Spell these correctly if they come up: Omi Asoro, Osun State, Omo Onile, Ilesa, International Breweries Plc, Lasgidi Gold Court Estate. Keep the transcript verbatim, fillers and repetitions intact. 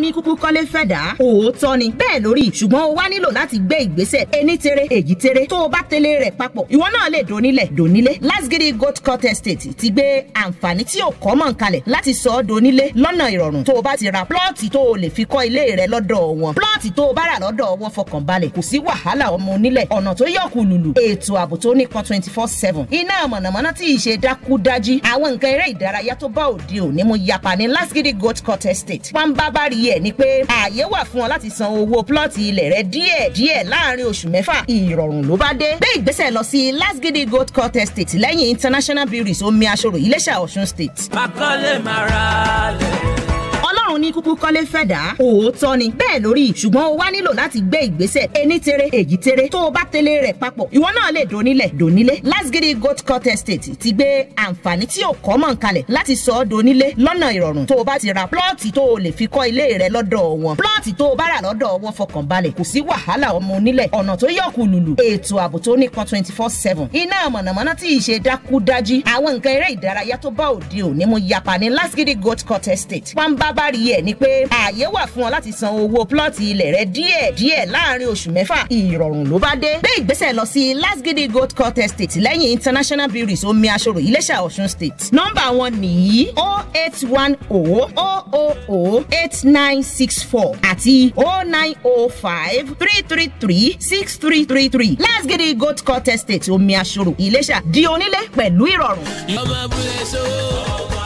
ní kúkú kọ́lé fẹ́dà òótọ́ ni bẹ́ẹ̀ lórí ṣùgbọ́n o wá nílò láti gbé ìgbésẹ̀ ẹni tere èyí tere tó o bá tẹ̀lé rẹ̀ papọ̀ ìwọ náà lè donílẹ̀ donílé Lasgidi Gold Court Estate ti gbé àǹfààní tí o kọ́ mọ̀ ń kalẹ̀ láti sọ ọ́ donílé lọ́nà ìrọ̀rùn tó o bá ti ra plọ́ọ̀tì tó o lè fi kọ́ ilé rẹ lọ́dọ̀ wọn plọ́ọ̀tì tó o bá rà lọ́dọ̀ wọn fọkàn balẹ̀ kò sí wàhálà ọmọ onílẹ̀ ọ̀nà tó yọ̀kù lùlù ètò ààbò tó nípọn twenty four seven iná mọ̀nàmọ́ná tí ì ṣe dákúdájí àwọn nǹkan eré ìdárayá tó bá òde òní mu yapa ní Lasgidi Gold Court Estate pàǹbábárí ẹ̀ ni pé ààyè wà fún ọ láti san owó plọ́ọ̀tì ilẹ̀ rẹ díẹ̀ díẹ̀ láàrin oṣù mẹ́fà ìrọ̀rùn ló bá dé. Gbé ìgbésẹ̀ lọ sí Lasgidi Gold Court Estate lẹ́yìn International Breweries omi aṣọ́rò Ilesa Osun State. Bàkọ́lé màrà lẹ̀. Ní kúkú kọ́lé fẹ́dà òótọ́ ni bẹ́ẹ̀ lórí ṣùgbọ́n o wá nílò láti gbé ìgbésẹ̀ ẹni tere èyí tere tó o bá tẹ̀lé rẹ̀ papọ̀ ìwọ náà lè donílẹ̀ donílé Lasgidi Gold Court Estate ti gbé àǹfààní tí o kọ́ mọ̀ ń kalẹ̀ láti sọ ọ́ donílé lọ́nà ìrọ̀rùn tó o bá ti ra plọ́ọ̀tì tó o lè fi kọ́ ilé rẹ lọ́dọ̀ wọn plọ́ọ̀tì tó o bá rà lọ́dọ̀ wọn fọkàn balẹ̀ kò sí wàhálà ọmọ onílẹ̀ ọ̀nà tó yọ̀kù lùlù ètò ààbò tó nípọn twenty four seven iná mọ̀nàmọ́ná tí ì ṣe dákúdájí àwọn nǹkan eré ìdárayá tó bá òde òní mu yapa ní Lasgidi Gold Court Estate pàǹbábárí ẹ̀ ni pé ààyè wà fún ọ láti san owó plọ́ọ̀tì ilẹ̀ rẹ díẹ̀ díẹ̀ láàrin oṣù mẹ́fà ìrọ̀rùn ló bá dé. Gbé ìgbésẹ̀ lọ sí Lasgidi Gold Court Estate lẹ́yìn International Breweries omi aṣọ́rò Ilesa Osun State. Nọ́mbà wọn nìyí o eight one o o o o eight nine six four àti o nine o five three three three six three three three Lasgidi Gold Court Estate omi aṣọ́rò Ilesa di onílé pẹ̀lú ìrọ̀rùn.